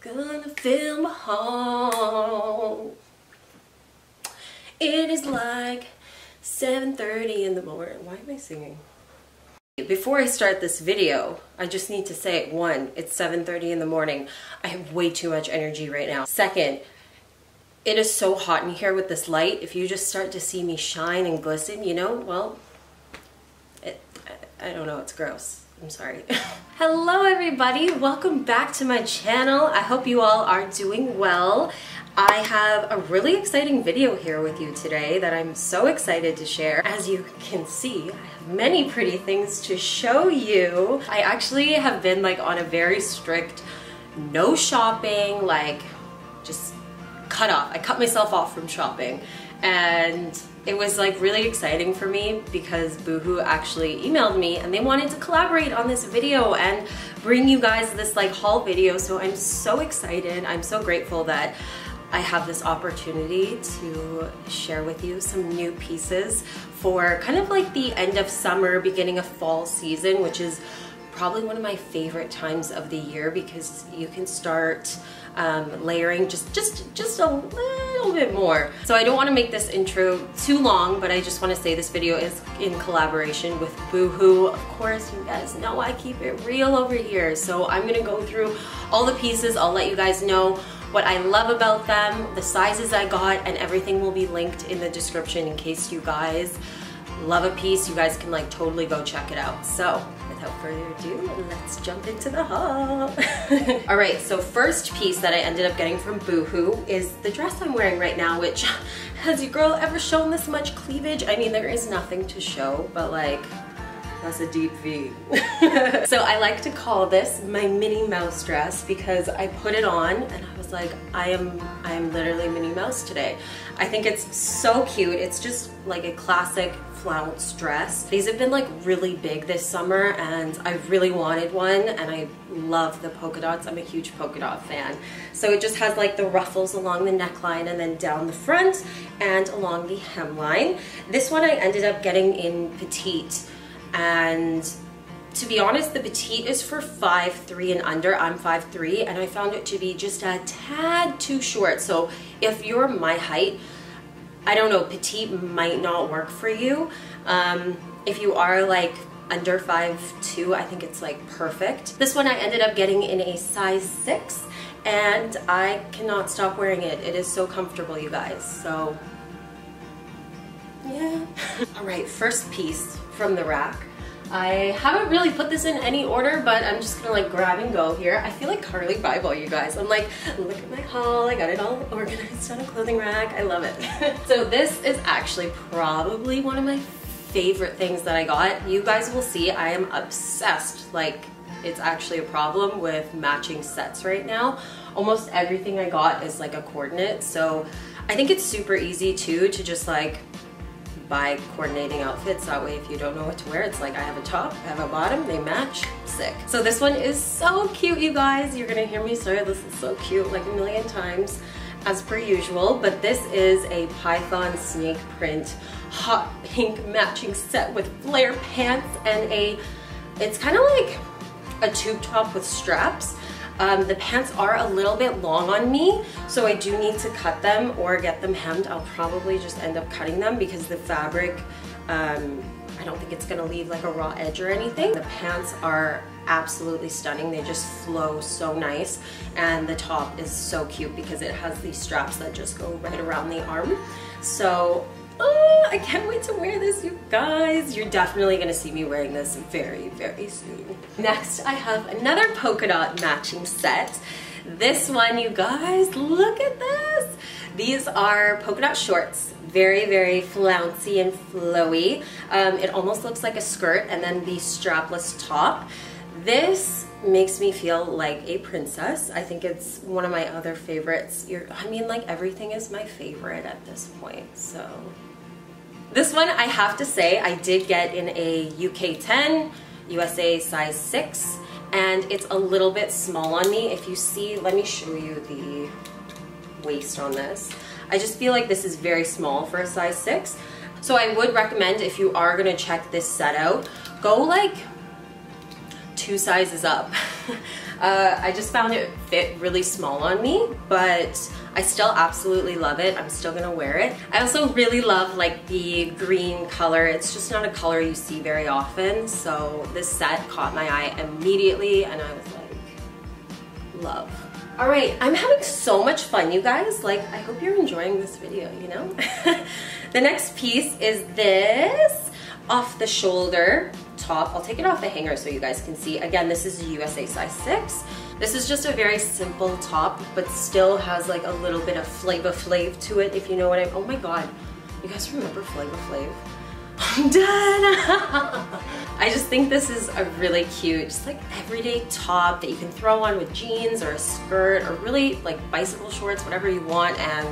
gonna fill my home. It is like 7:30 in the morning. Why am I singing? Before I start this video, I just need to say, one, it's 7:30 in the morning. I have way too much energy right now. Second, it is so hot in here with this light. If you just start to see me shine and glisten, you know, well, I don't know, it's gross. I'm sorry. Hello everybody, welcome back to my channel. I hope you all are doing well. I have a really exciting video here with you today that I'm so excited to share. As you can see, I have many pretty things to show you. I actually have been like on a very strict no shopping, like just cut off. I cut myself off from shopping, and it was like really exciting for me because Boohoo actually emailed me and they wanted to collaborate on this video and bring you guys this like haul video. So I'm so excited. I'm so grateful that I have this opportunity to share with you some new pieces for kind of like the end of summer, beginning of fall season, which is probably one of my favorite times of the year because you can start layering just a little bit more. So I don't want to make this intro too long, but I just want to say this video is in collaboration with Boohoo. Of course, you guys know I keep it real over here. So I'm gonna go through all the pieces. I'll let you guys know what I love about them, the sizes I got, and everything will be linked in the description in case you guys love a piece. You guys can like totally go check it out. So without further ado, let's jump into the haul. All right, so first piece that I ended up getting from Boohoo is the dress I'm wearing right now, which has your girl ever shown this much cleavage? I mean, there is nothing to show, but like, that's a deep V. So I like to call this my Minnie Mouse dress because I put it on and I was like, I am literally Minnie Mouse today. I think it's so cute. It's just like a classic flounce dress. These have been like really big this summer and I really wanted one, and I love the polka dots. I'm a huge polka dot fan. So it just has like the ruffles along the neckline and then down the front and along the hemline. This one I ended up getting in petite, and to be honest, the petite is for 5'3" and under. I'm 5'3", and I found it to be just a tad too short. So if you're my height, I don't know, petite might not work for you. If you are like under 5'2", I think it's like perfect. This one I ended up getting in a size 6, and I cannot stop wearing it. It is so comfortable, you guys, so yeah. All right, first piece from the rack. I haven't really put this in any order, but I'm just gonna like grab and go here. I feel like Carly Bible, you guys. I'm like, look at my haul. I got it all organized on a clothing rack. I love it. So this is actually probably one of my favorite things that I got. You guys will see I am obsessed. Like, it's actually a problem with matching sets right now. Almost everything I got is like a coordinate. So I think it's super easy too to just like by coordinating outfits. That way if you don't know what to wear, it's like I have a top, I have a bottom, they match, sick. So this one is so cute, you guys. You're gonna hear me say this is so cute like a million times as per usual, but this is a python snake print hot pink matching set with flare pants and it's kind of like a tube top with straps. The pants are a little bit long on me, so I do need to cut them or get them hemmed. I'll probably just end up cutting them because the fabric, I don't think it's gonna leave like a raw edge or anything. The pants are absolutely stunning. They just flow so nice, and the top is so cute because it has these straps that just go right around the arm. So oh, I can't wait to wear this, you guys. You're definitely gonna see me wearing this very, very soon. Next, I have another polka dot matching set. This one, you guys, look at this. These are polka dot shorts. Very, very flouncy and flowy. It almost looks like a skirt, and then the strapless top. This makes me feel like a princess. I think it's one of my other favorites. I mean, like, everything is my favorite at this point, so. This one, I have to say, I did get in a UK 10, USA size 6, and it's a little bit small on me. If you see, let me show you the waist on this. I just feel like this is very small for a size 6. So I would recommend, if you are gonna check this set out, go like 2 sizes up. I just found it fit really small on me, but I still absolutely love it. I'm still gonna wear it. I also really love like the green color. It's just not a color you see very often, so this set caught my eye immediately and I was like, love. Alright, I'm having so much fun, you guys. Like, I hope you're enjoying this video, you know? The next piece is this off-the-shoulder top. I'll take it off the hanger so you guys can see. Again, this is USA size 6. This is just a very simple top, but still has like a little bit of Flava Flav to it, if you know what I mean. Oh my god, you guys remember Flava Flav? I'm done! I just think this is a really cute, just like everyday top that you can throw on with jeans or a skirt or really like bicycle shorts, whatever you want, and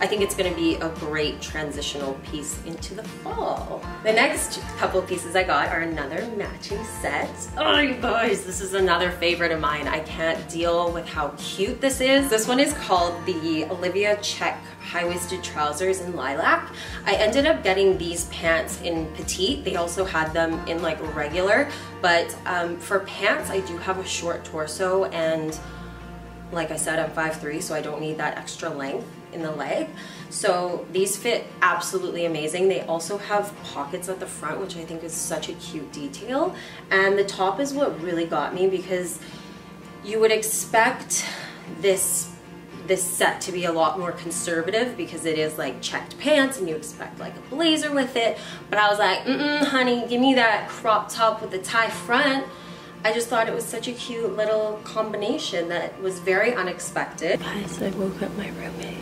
I think it's going to be a great transitional piece into the fall. The next couple pieces I got are another matching set. Oh you guys, this is another favorite of mine. I can't deal with how cute this is. This one is called the Olivia Check high-waisted trousers in lilac. I ended up getting these pants in petite. They also had them in like regular, but for pants I do have a short torso, and like I said, I'm 5'3", so I don't need that extra length in the leg. So these fit absolutely amazing. They also have pockets at the front, which I think is such a cute detail. And the top is what really got me, because you would expect this set to be a lot more conservative because it is like checked pants and you expect like a blazer with it. But I was like, honey, give me that crop top with the tie front. I just thought it was such a cute little combination that was very unexpected. Guys, I woke up my roommate.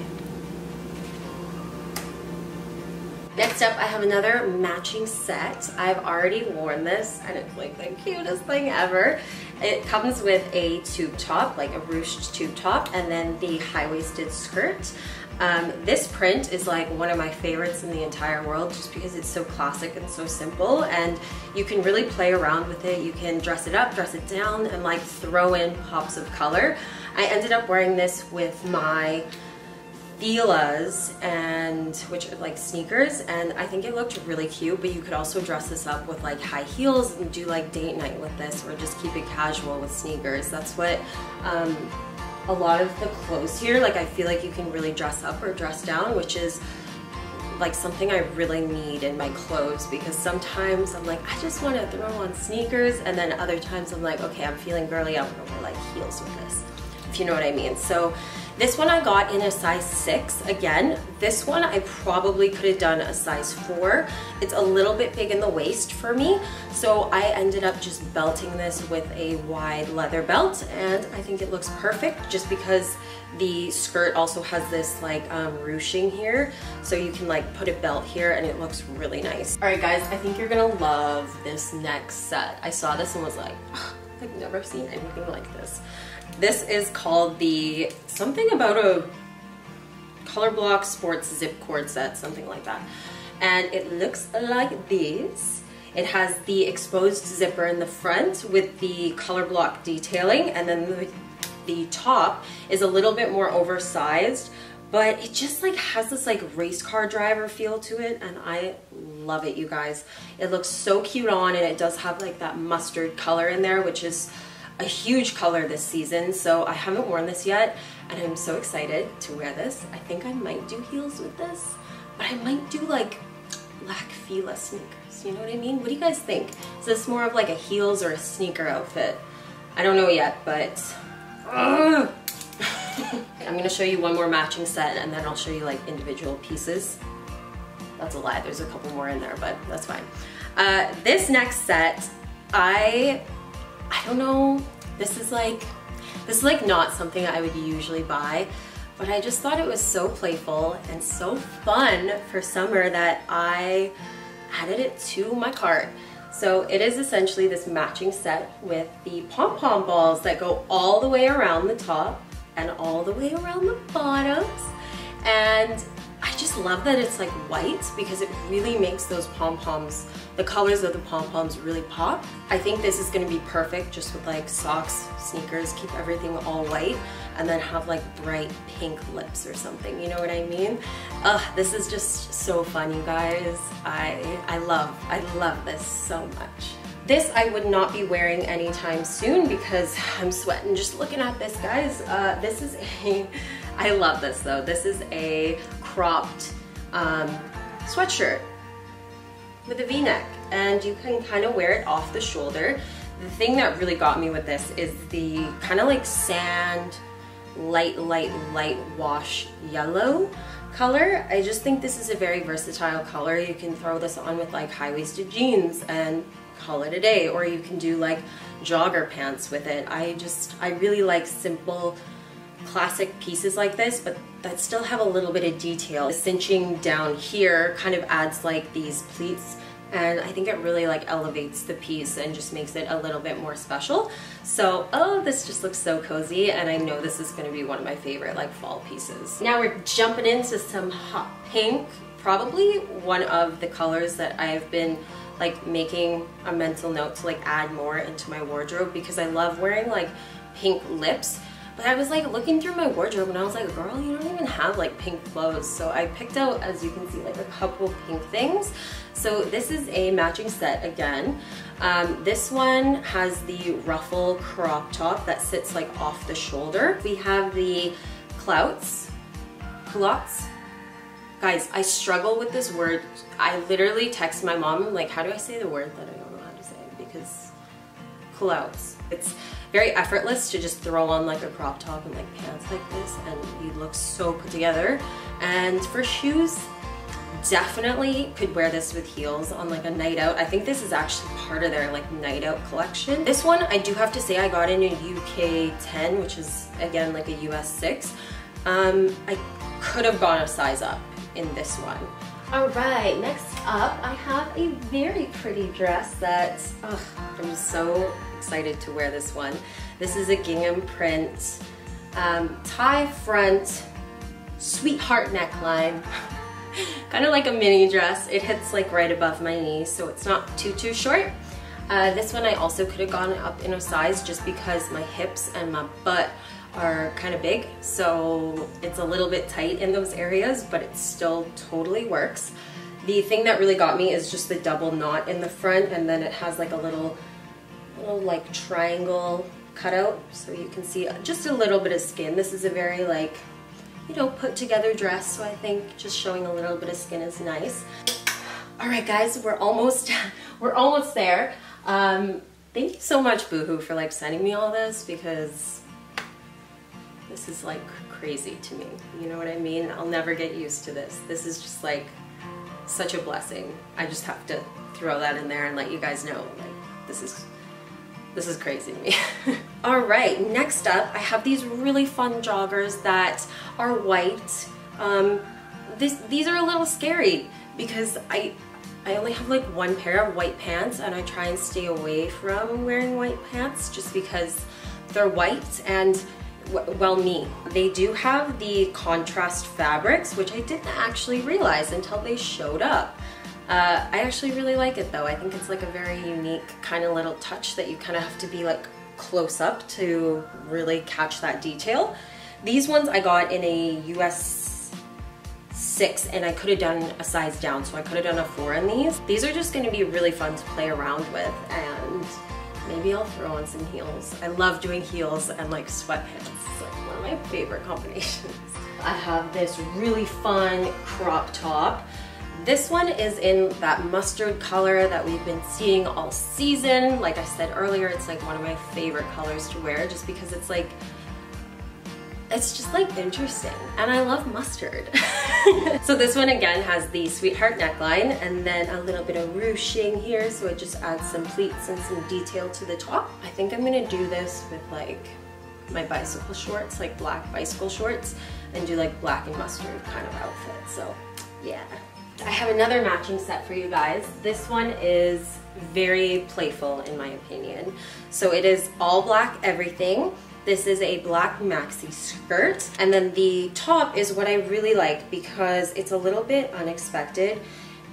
Next up, I have another matching set. I've already worn this and it's like the cutest thing ever. It comes with a tube top, like a ruched tube top, and then the high-waisted skirt. This print is like one of my favorites in the entire world just because it's so classic and so simple, and you can really play around with it. You can dress it up, dress it down, and like throw in pops of color. I ended up wearing this with my Fila's, and which are like sneakers, and I think it looked really cute, but you could also dress this up with like high heels and do like date night with this, or just keep it casual with sneakers. That's what a lot of the clothes here, like I feel like you can really dress up or dress down, which is like something I really need in my clothes, because sometimes I'm like, I just want to throw on sneakers, and then other times I'm like, okay, I'm feeling girly, I'm gonna wear like heels with this, if you know what I mean. So this one I got in a size 6. Again, this one I probably could have done a size 4. It's a little bit big in the waist for me, so I ended up just belting this with a wide leather belt, and I think it looks perfect just because the skirt also has this like ruching here, so you can like put a belt here and it looks really nice. Alright guys, I think you're gonna love this next set. I saw this and was like, oh, I've never seen anything like this. This is called the something about a color block sports zip cord set, something like that. And it looks like this. It has the exposed zipper in the front with the color block detailing, and then the top is a little bit more oversized, but it just like has this like race car driver feel to it, and I love it, you guys. It looks so cute on, and it does have like that mustard color in there, which is a huge color this season, so I haven't worn this yet, and I'm so excited to wear this. I think I might do heels with this, but I might do like black Fila sneakers, you know what I mean? What do you guys think? Is this more of like a heels or a sneaker outfit? I don't know yet, but I'm gonna show you one more matching set, and then I'll show you like individual pieces. That's a lie, there's a couple more in there, but that's fine. This next set, I don't know, this is like not something I would usually buy, but I just thought it was so playful and so fun for summer that I added it to my cart. So it is essentially this matching set with the pom-pom balls that go all the way around the top and all the way around the bottoms, and I just love that it's like white because it really makes those pom-poms, the colors of the pom-poms really pop. I think this is going to be perfect just with like socks, sneakers, keep everything all white, and then have like bright pink lips or something, you know what I mean? This is just so fun, you guys. I love this so much. This I would not be wearing anytime soon because I'm sweating just looking at this, guys. This is a, I love this though. This is a cropped sweatshirt with a V-neck, and you can kind of wear it off the shoulder. The thing that really got me with this is the kind of like sand, light wash yellow color. I just think this is a very versatile color. You can throw this on with like high-waisted jeans and call it a day, or you can do like jogger pants with it. I really like simple classic pieces like this, but that still have a little bit of detail. The cinching down here kind of adds like these pleats, and I think it really like elevates the piece and just makes it a little bit more special. So, oh, this just looks so cozy, and I know this is going to be one of my favorite like fall pieces. Now we're jumping into some hot pink, probably one of the colors that I've been like making a mental note to like add more into my wardrobe, because I love wearing like pink lips. But I was like looking through my wardrobe and I was like, girl, you don't even have like pink clothes. So I picked out, as you can see, like a couple pink things. So this is a matching set again. This one has the ruffle crop top that sits like off the shoulder. We have the culottes. Guys, I struggle with this word. I literally text my mom, like, how do I say the word that I don't know how to say? Because culottes. It's very effortless to just throw on like a crop top and like pants like this, and you look so put together. And for shoes, definitely could wear this with heels on like a night out. I think this is actually part of their like night out collection. This one, I do have to say, I got in a UK 10, which is again like a US 6. I could have gone a size up in this one. Alright, next up I have a very pretty dress that I'm so excited to wear this one. This is a gingham print tie front sweetheart neckline. Kind of like a mini dress. It hits like right above my knees, so it's not too short. This one I also could have gone up in a size just because my hips and my butt are kind of big, so it's a little bit tight in those areas, but it still totally works. The thing that really got me is just the double knot in the front, and then it has like a little like triangle cutout, so you can see just a little bit of skin. This is a very like, you know, put together dress, so I think just showing a little bit of skin is nice. All right, guys, we're almost there. Thank you so much, Boohoo, for like sending me all this, because this is like crazy to me, you know what I mean? I'll never get used to this. This is just like such a blessing. I just have to throw that in there and let you guys know, like, this is crazy to me. All right, next up, I have these really fun joggers that are white. These are a little scary because I only have like one pair of white pants, and I try and stay away from wearing white pants just because they're white and They do have the contrast fabrics, which I didn't actually realize until they showed up. I actually really like it though. I think it's like a very unique kind of little touch that you kind of have to be like close up to really catch that detail. These ones I got in a US 6, and I could have done a size down, so I could have done a 4 in these. These are just going to be really fun to play around with, and maybe I'll throw on some heels. I love doing heels and like sweatpants. It's like one of my favorite combinations. I have this really fun crop top. This one is in that mustard color that we've been seeing all season. Like I said earlier, it's like one of my favorite colors to wear just because it's like, it's just like interesting, and I love mustard. So this one again has the sweetheart neckline and then a little bit of ruching here, so it just adds some pleats and some detail to the top. I think I'm gonna do this with like my bicycle shorts, like black bicycle shorts, and do like black and mustard kind of outfit, so yeah. I have another matching set for you guys. This one is very playful in my opinion. So it is all black everything. This is a black maxi skirt, and then the top is what I really like because it's a little bit unexpected.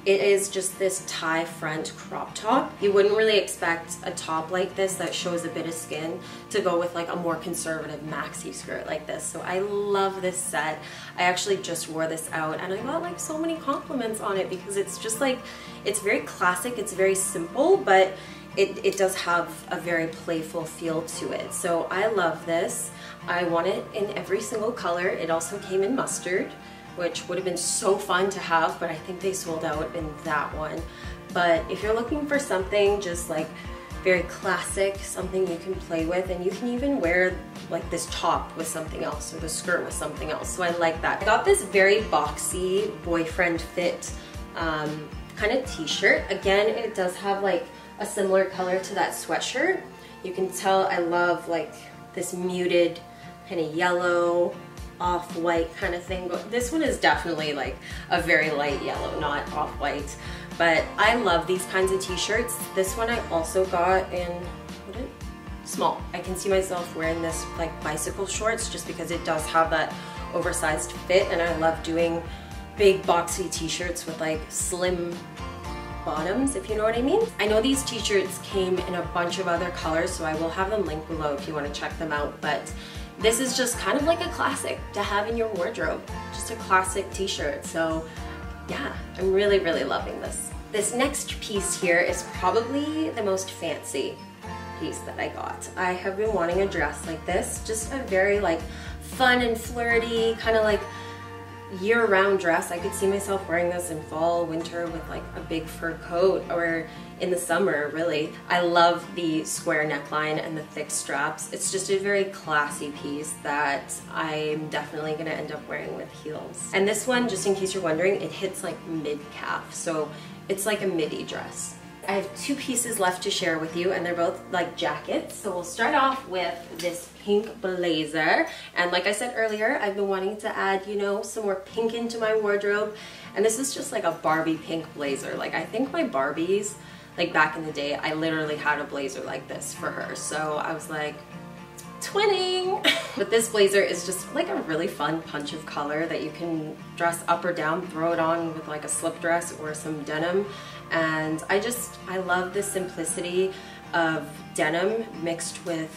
It is just this tie front crop top. You wouldn't really expect a top like this that shows a bit of skin to go with like a more conservative maxi skirt like this. So I love this set. I actually just wore this out, and I got like so many compliments on it because it's just like, it's very classic, it's very simple, but it does have a very playful feel to it. So I love this. I want it in every single color. It also came in mustard, which would have been so fun to have, but I think they sold out in that one. But if you're looking for something just like very classic, something you can play with, and you can even wear like this top with something else or the skirt with something else, so I like that. I got this very boxy boyfriend fit kind of t-shirt. Again, it does have like a similar color to that sweatshirt. You can tell I love like this muted kind of yellow, off-white kind of thing, but this one is definitely like a very light yellow, not off-white. But I love these kinds of t-shirts. This one I also got in small. I can see myself wearing this like bicycle shorts just because it does have that oversized fit, and I love doing big boxy t-shirts with like slim bottoms, if you know what I mean. I know these t-shirts came in a bunch of other colors, so I will have them linked below if you want to check them out, but this is just kind of like a classic to have in your wardrobe, just a classic t-shirt. So yeah, I'm really, really loving this. This next piece here is probably the most fancy piece that I got. I have been wanting a dress like this, just a very like fun and flirty, kind of like year-round dress. I could see myself wearing this in fall, winter with like a big fur coat, or in the summer, really. I love the square neckline and the thick straps. It's just a very classy piece that I'm definitely gonna end up wearing with heels. And this one, just in case you're wondering, it hits like mid-calf, so it's like a midi dress. I have two pieces left to share with you, and they're both like jackets. So we'll start off with this pink blazer. And like I said earlier, I've been wanting to add, you know, some more pink into my wardrobe. And this is just like a Barbie pink blazer. Like I think my Barbies, like back in the day, I literally had a blazer like this for her. So I was like, twinning. But this blazer is just like a really fun punch of color that you can dress up or down, throw it on with like a slip dress or some denim. And I love the simplicity of denim mixed with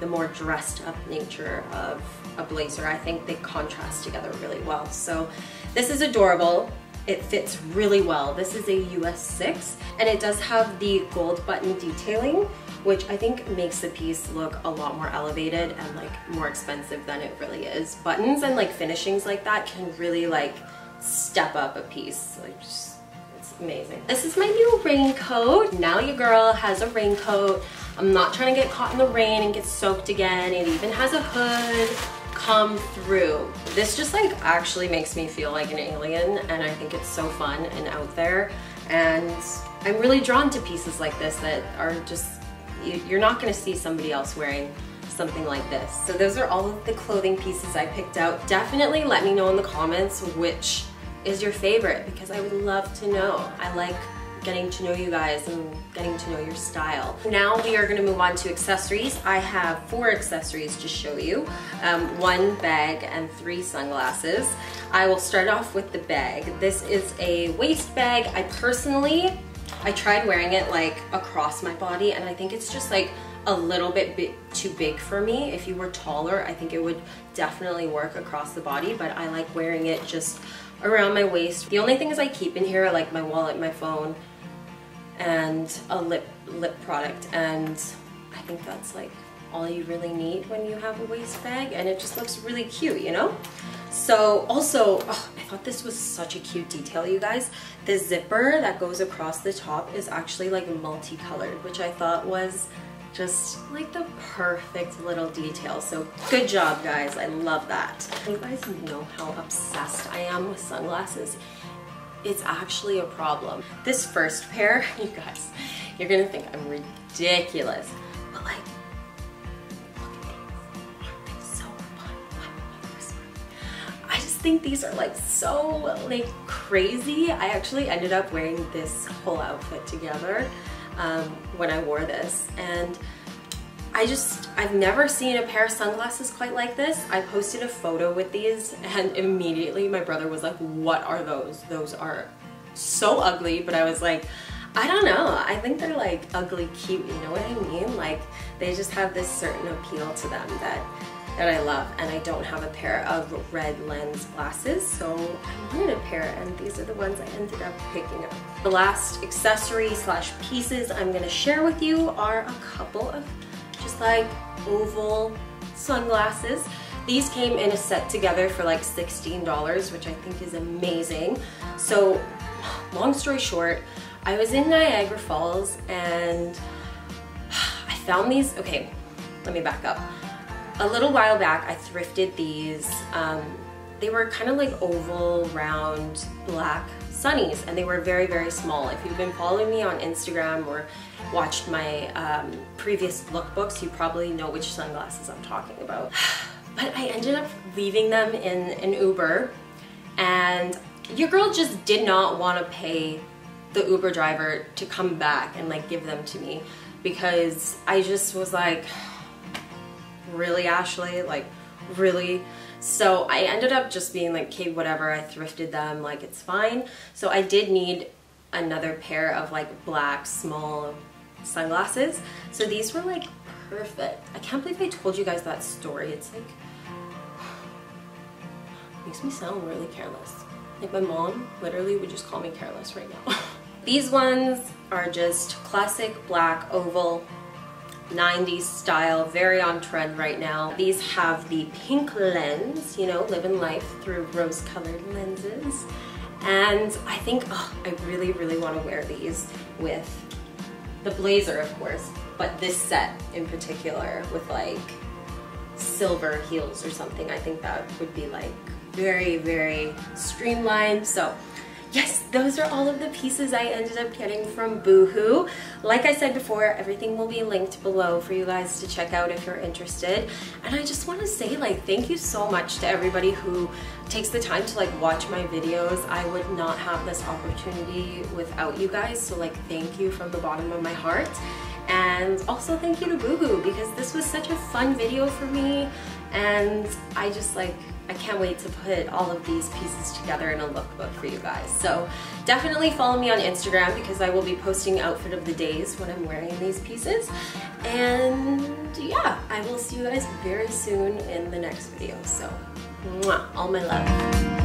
the more dressed up nature of a blazer. I think they contrast together really well. So this is adorable. It fits really well. This is a US 6, and it does have the gold button detailing, which I think makes the piece look a lot more elevated and like more expensive than it really is. Buttons and like finishings like that can really like step up a piece. Like it's amazing. This is my new raincoat. Now your girl has a raincoat. I'm not trying to get caught in the rain and get soaked again. It even has a hood. Come through. This just like actually makes me feel like an alien, and I think it's so fun and out there. And I'm really drawn to pieces like this that are just, you're not going to see somebody else wearing something like this. So those are all of the clothing pieces I picked out. Definitely let me know in the comments which is your favorite, because I would love to know. I like getting to know you guys and getting to know your style. Now we are going to move on to accessories. I have 4 accessories to show you, 1 bag and 3 sunglasses. I will start off with the bag. This is a waist bag. I tried wearing it like across my body, and I think it's just like a little bit too big for me. If you were taller, I think it would definitely work across the body, but I like wearing it just around my waist. The only things I keep in here are like my wallet, my phone, and a lip product, and I think that's like all you really need when you have a waist bag, and it just looks really cute, you know? So also, oh, I thought this was such a cute detail, you guys. The zipper that goes across the top is actually like multicolored, which I thought was just like the perfect little detail. So good job, guys. I love that. You guys know how obsessed I am with sunglasses. It's actually a problem. This first pair, you guys, you're gonna think I'm ridiculous, but like, I think these are like so like crazy. I actually ended up wearing this whole outfit together when I wore this, and I've never seen a pair of sunglasses quite like this. I posted a photo with these, and immediately my brother was like, what are those? Those are so ugly. But I was like, I don't know, I think they're like ugly cute, you know what I mean? Like they just have this certain appeal to them that that I love, and I don't have a pair of red lens glasses, so I wanted a pair, and these are the ones I ended up picking up. The last accessory slash pieces I'm going to share with you are a couple of just like oval sunglasses. These came in a set together for like $16, which I think is amazing. So long story short, I was in Niagara Falls and I found these. Okay, let me back up. A little while back, I thrifted these. They were kind of like oval, round, black sunnies, and they were very, very small. If you've been following me on Instagram or watched my previous lookbooks, you probably know which sunglasses I'm talking about. But I ended up leaving them in an Uber, and your girl just did not want to pay the Uber driver to come back and like give them to me, because I just was like, really, Ashley? Like, really? So I ended up just being like, okay, whatever, I thrifted them, like, it's fine. So I did need another pair of like black small sunglasses, so these were like perfect. I can't believe I told you guys that story. It's like, makes me sound really careless. Like, my mom literally would just call me careless right now. These ones are just classic black oval 90s style, very on trend right now. These have the pink lens, you know, living life through rose-colored lenses. And I think, oh, I really, really want to wear these with the blazer, of course, but this set in particular with like silver heels or something. I think that would be like very, very streamlined. So yes, those are all of the pieces I ended up getting from Boohoo. Like I said before, everything will be linked below for you guys to check out if you're interested. And I just want to say, like, thank you so much to everybody who takes the time to like watch my videos. I would not have this opportunity without you guys, so like, thank you from the bottom of my heart. And also thank you to Boohoo, because this was such a fun video for me, and I just like, I can't wait to put all of these pieces together in a lookbook for you guys. So definitely follow me on Instagram, because I will be posting outfit of the days when I'm wearing these pieces. And yeah, I will see you guys very soon in the next video. So, mwah, all my love.